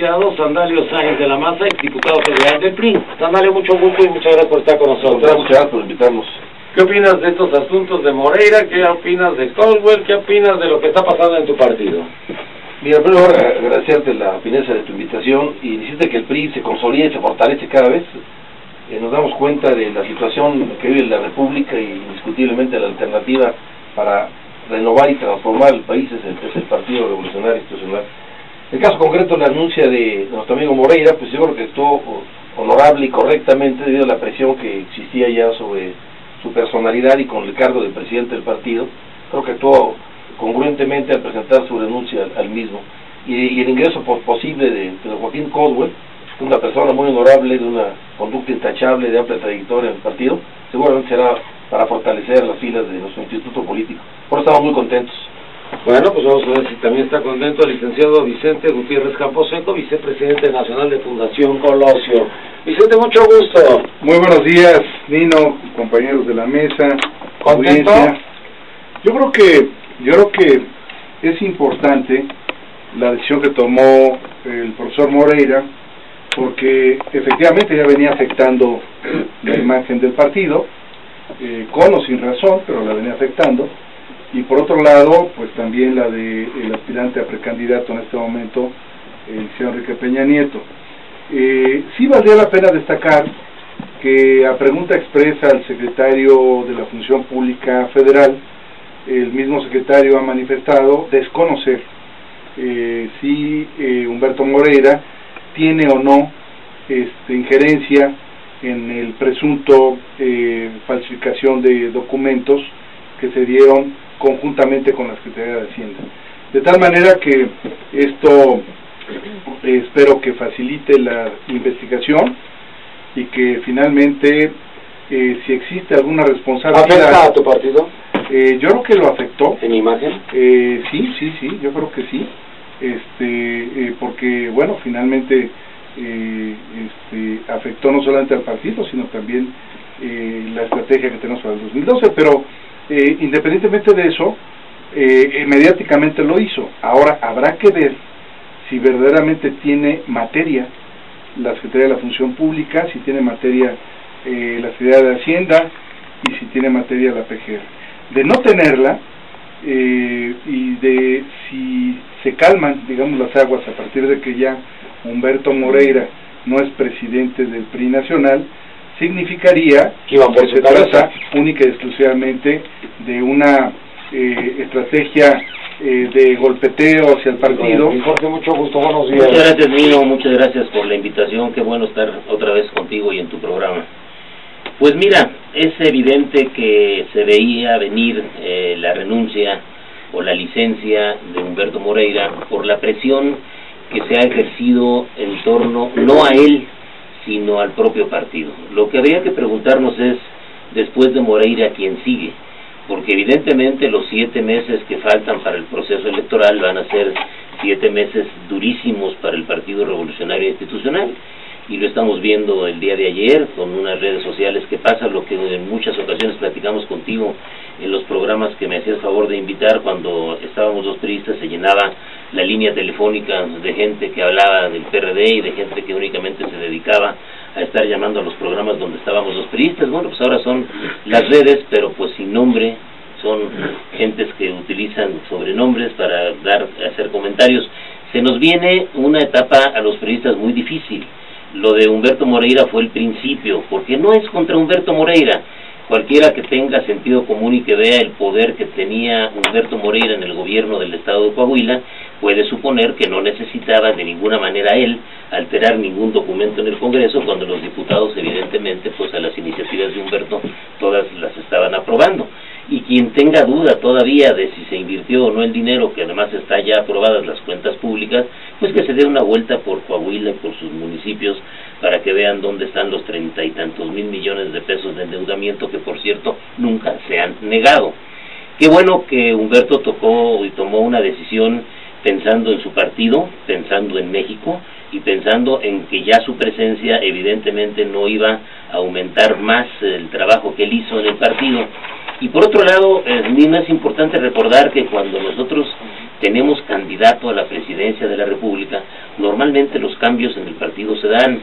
licenciado Sandalio Sáenz de la Maza, exdiputado federal del PRI. Sandalio, mucho gusto y muchas gracias por estar con nosotros. Muchas gracias por invitarnos. ¿Qué opinas de estos asuntos de Moreira? ¿Qué opinas de Coldwell? ¿Qué opinas de lo que está pasando en tu partido? Mira, primero agradecerte la fineza de tu invitación y decirte que el PRI se consolida y se fortalece cada vez. Nos damos cuenta de la situación que vive la República y indiscutiblemente la alternativa para renovar y transformar el país es el Partido Revolucionario Institucional. El caso concreto, la anuncia de nuestro amigo Moreira, pues yo creo que actuó honorable y correctamente debido a la presión que existía ya sobre su personalidad y con el cargo de presidente del partido. Creo que actuó congruentemente al presentar su renuncia al mismo. Y el ingreso posible de Pedro Joaquín Coldwell, una persona muy honorable, de una conducta intachable, de amplia trayectoria en el partido, seguramente será para fortalecer las filas de nuestro instituto político. Por eso estamos muy contentos. Bueno, pues vamos a ver si también está contento el licenciado Vicente Gutiérrez Camposeco, vicepresidente nacional de Fundación Colosio. Vicente, mucho gusto. Muy buenos días, Nino, compañeros de la mesa. ¿Contento? Audiencia. Yo creo que es importante la decisión que tomó el profesor Moreira, porque efectivamente ya venía afectando la imagen del partido, con o sin razón, pero la venía afectando. Y por otro lado, pues también la de el aspirante a precandidato en este momento, el señor Enrique Peña Nieto. Sí valdría la pena destacar que a pregunta expresa al secretario de la Función Pública Federal, el mismo secretario ha manifestado desconocer si Humberto Moreira tiene o no injerencia en el presunto falsificación de documentos que se dieron conjuntamente con la Secretaría de Hacienda. De tal manera que esto espero que facilite la investigación y que finalmente si existe alguna responsabilidad... ¿Afecta a tu partido? Yo creo que lo afectó. ¿En imagen? Sí, yo creo que sí. Porque, bueno, finalmente afectó no solamente al partido, sino también la estrategia que tenemos para el 2012, pero independientemente de eso, mediáticamente lo hizo. Ahora habrá que ver si verdaderamente tiene materia la Secretaría de la Función Pública, si tiene materia la Secretaría de Hacienda y si tiene materia la PGR. De no tenerla, y de si se calman, digamos, las aguas a partir de que ya Humberto Moreira no es presidente del PRI nacional, significaría que se trata única y exclusivamente de una estrategia de golpeteo hacia el partido. Jorge, mucho gusto, buenos días. Muchas gracias, Nino, muchas gracias por la invitación, qué bueno estar otra vez contigo y en tu programa. Pues mira, es evidente que se veía venir la renuncia o la licencia de Humberto Moreira por la presión que se ha ejercido en torno, no a él, sino al propio partido. Lo que habría que preguntarnos es, después de Moreira, ¿quién sigue? Porque evidentemente los 7 meses que faltan para el proceso electoral van a ser 7 meses durísimos para el Partido Revolucionario Institucional, y lo estamos viendo el día de ayer con unas redes sociales que pasa lo que en muchas ocasiones platicamos contigo en los programas que me hacías favor de invitar cuando estábamos los periodistas. Se llenaba la línea telefónica de gente que hablaba del PRD y de gente que únicamente se dedicaba a estar llamando a los programas donde estábamos los periodistas. Bueno, pues ahora son las redes, pero pues sin nombre, son gentes que utilizan sobrenombres para hacer comentarios. Se nos viene una etapa a los periodistas muy difícil. Lo de Humberto Moreira fue el principio, porque no es contra Humberto Moreira. Cualquiera que tenga sentido común y que vea el poder que tenía Humberto Moreira en el gobierno del estado de Coahuila puede suponer que no necesitaba de ninguna manera él alterar ningún documento en el Congreso, cuando los diputados evidentemente pues a las iniciativas de Humberto todas las estaban aprobando. Y quien tenga duda todavía de si se invirtió o no el dinero, que además está ya aprobadas las cuentas públicas, pues que se dé una vuelta por Coahuila y por sus municipios para que vean dónde están los 30 y tantos mil millones de pesos de endeudamiento que, por cierto, nunca se han negado. Qué bueno que Humberto tocó y tomó una decisión pensando en su partido, pensando en México y pensando en que ya su presencia evidentemente no iba a aumentar más el trabajo que él hizo en el partido. Y por otro lado, Nina, es importante recordar que cuando nosotros tenemos candidato a la presidencia de la República, normalmente los cambios en el partido se dan.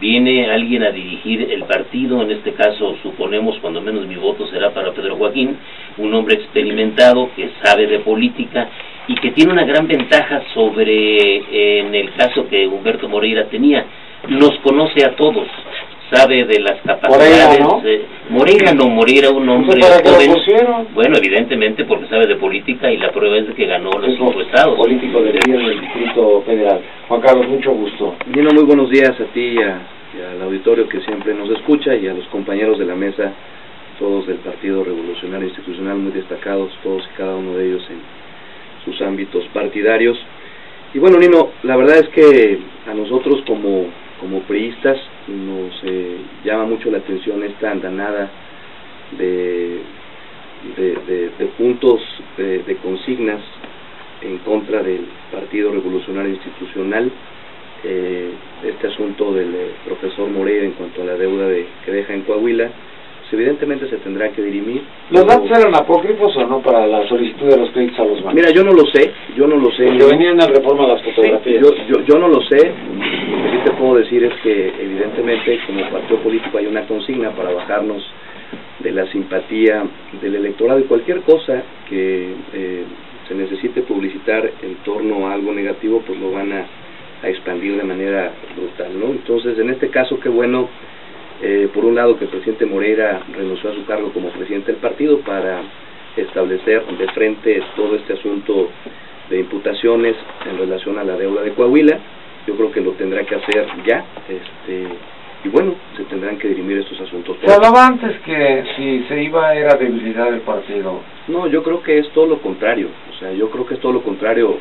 Viene alguien a dirigir el partido, en este caso suponemos, cuando menos mi voto será para Pedro Joaquín, un hombre experimentado que sabe de política y que tiene una gran ventaja sobre, en el caso que Humberto Moreira tenía, nos conoce a todos, sabe de las capacidades. Moreira, un hombre joven, bueno, evidentemente porque sabe de política, y la prueba es de que ganó los 5 estados. Político del día del Distrito Federal. Juan Carlos, mucho gusto. Nino, muy buenos días a ti y al auditorio que siempre nos escucha, y a los compañeros de la mesa, todos del Partido Revolucionario Institucional, muy destacados, todos y cada uno de ellos en sus ámbitos partidarios. Y bueno, Nino, la verdad es que a nosotros como priistas nos llama mucho la atención esta andanada de puntos, de consignas en contra del Partido Revolucionario Institucional, este asunto del profesor Moreira en cuanto a la deuda que deja en Coahuila. Evidentemente se tendrá que dirimir. ¿Los datos eran apócrifos o no para la solicitud de los créditos a los bancos? Mira, yo no lo sé. Porque venían a Reforma las fotografías. Sí, yo no lo sé. Lo que sí te puedo decir es que evidentemente como partido político hay una consigna para bajarnos de la simpatía del electorado, y cualquier cosa que se necesite publicitar en torno a algo negativo, pues lo van a expandir de manera brutal, ¿no? Entonces, en este caso, qué bueno. Por un lado, que el presidente Moreira renunció a su cargo como presidente del partido para establecer de frente todo este asunto de imputaciones en relación a la deuda de Coahuila. Yo creo que lo tendrá que hacer ya, y bueno, se tendrán que dirimir estos asuntos. Se hablaba antes que si se iba era debilidad del partido. No, yo creo que es todo lo contrario.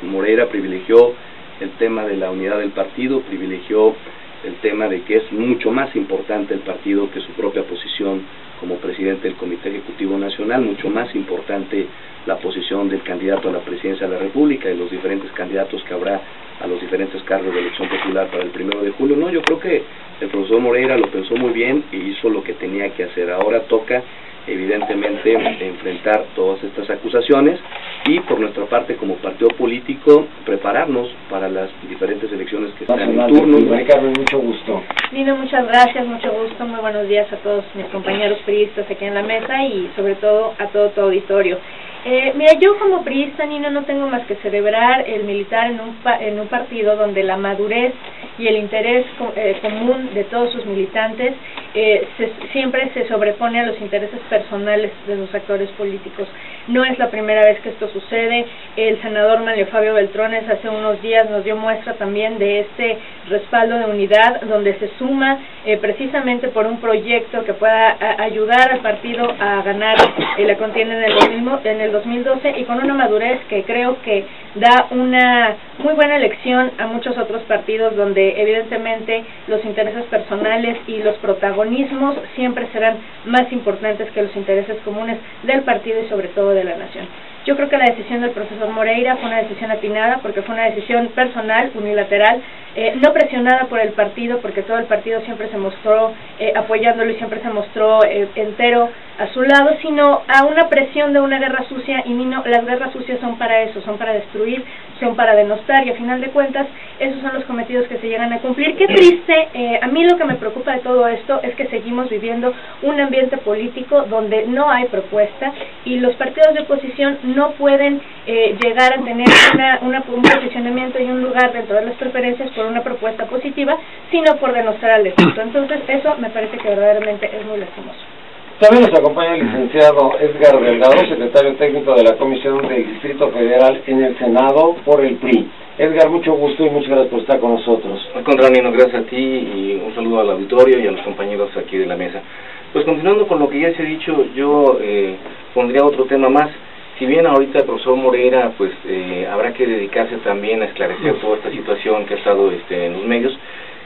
Moreira privilegió el tema de la unidad del partido, privilegió el tema de que es mucho más importante el partido que su propia posición como presidente del Comité Ejecutivo Nacional, mucho más importante la posición del candidato a la presidencia de la República y los diferentes candidatos que habrá a los diferentes cargos de elección popular para el 1 de julio. No, yo creo que el profesor Moreira lo pensó muy bien y hizo lo que tenía que hacer. Ahora toca evidentemente enfrentar todas estas acusaciones, y por nuestra parte como partido político prepararnos para las diferentes elecciones que están en turno. Carmen, mucho gusto. Nino, muchas gracias, mucho gusto, muy buenos días a todos mis compañeros priistas aquí en la mesa y sobre todo a todo tu auditorio. Mira, yo como priista, Nino, no tengo más que celebrar el militar en un partido donde la madurez y el interés común de todos sus militantes siempre se sobrepone a los intereses personales de los actores políticos. No es la primera vez que esto sucede. El senador Manlio Fabio Beltrones hace unos días nos dio muestra también de este respaldo de unidad, donde se suma precisamente por un proyecto que pueda ayudar al partido a ganar la contienda en el 2012, y con una madurez que creo que da una muy buena lección a muchos otros partidos, donde evidentemente los intereses personales y los protagonismos siempre serán más importantes que los intereses comunes del partido y sobre todo de la nación. Yo creo que la decisión del profesor Moreira fue una decisión atinada, porque fue una decisión personal, unilateral, no presionada por el partido, porque todo el partido siempre se mostró apoyándolo y siempre se mostró entero a su lado, sino a una presión de una guerra sucia, y no, las guerras sucias son para eso, son para destruir, son para denostar, y a final de cuentas esos son los cometidos que se llegan a cumplir. Qué triste. A mí lo que me preocupa de todo esto es que seguimos viviendo un ambiente político donde no hay propuesta, y los partidos de oposición no pueden llegar a tener un posicionamiento y un lugar dentro de las preferencias por una propuesta positiva, sino por denostar al defecto. Entonces eso me parece que verdaderamente es muy lastimoso. También nos acompaña el licenciado Edgar Delgado, secretario técnico de la Comisión de Distrito Federal en el Senado por el PRI. Edgar, mucho gusto y muchas gracias por estar con nosotros. Al contrario, no, gracias a ti, y un saludo al auditorio y a los compañeros aquí de la mesa. Pues continuando con lo que ya se ha dicho, yo pondría otro tema más. Si bien ahorita el profesor Moreira, pues habrá que dedicarse también a esclarecer toda esta situación que ha estado en los medios,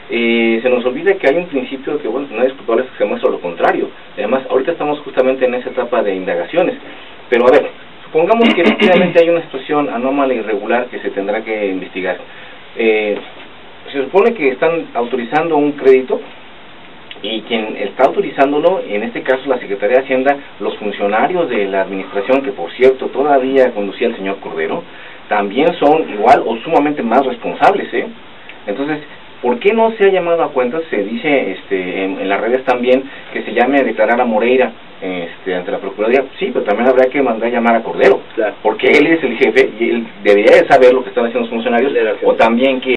se nos olvida que hay un principio que, bueno, no es culpable que se muestra lo contrario. Además, ahorita estamos justamente en esa etapa de indagaciones, pero a ver, supongamos que efectivamente hay una situación anómala, irregular, que se tendrá que investigar. Se supone que están autorizando un crédito, y quien está autorizándolo, en este caso la Secretaría de Hacienda, los funcionarios de la administración, que por cierto todavía conducía el señor Cordero, también son igual o sumamente más responsables, ¿eh? Entonces, ¿por qué no se ha llamado a cuentas? Se dice en las redes también que se llame a declarar a Moreira ante la Procuraduría. Sí, pero también habrá que mandar a llamar a Cordero, claro, porque él es el jefe y él debería de saber lo que están haciendo los funcionarios, o también que